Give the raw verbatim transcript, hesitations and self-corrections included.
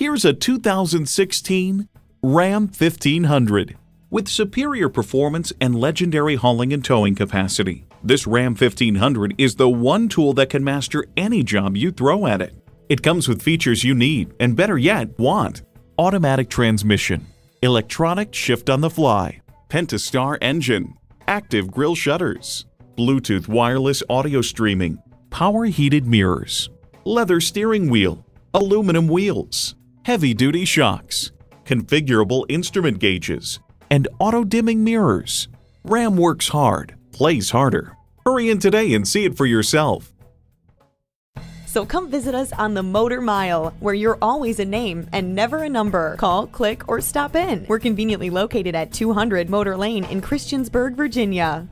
Here's a two thousand sixteen Ram fifteen hundred. With superior performance and legendary hauling and towing capacity, this Ram fifteen hundred is the one tool that can master any job you throw at it. It comes with features you need, and better yet, want. Automatic transmission, electronic shift on the fly, Pentastar engine, active grille shutters, Bluetooth wireless audio streaming, power heated mirrors, leather steering wheel, aluminum wheels, heavy-duty shocks, configurable instrument gauges, and auto-dimming mirrors. Ram works hard, plays harder. Hurry in today and see it for yourself. So come visit us on the Motor Mile, where you're always a name and never a number. Call, click, or stop in. We're conveniently located at two hundred Motor Lane in Christiansburg, Virginia.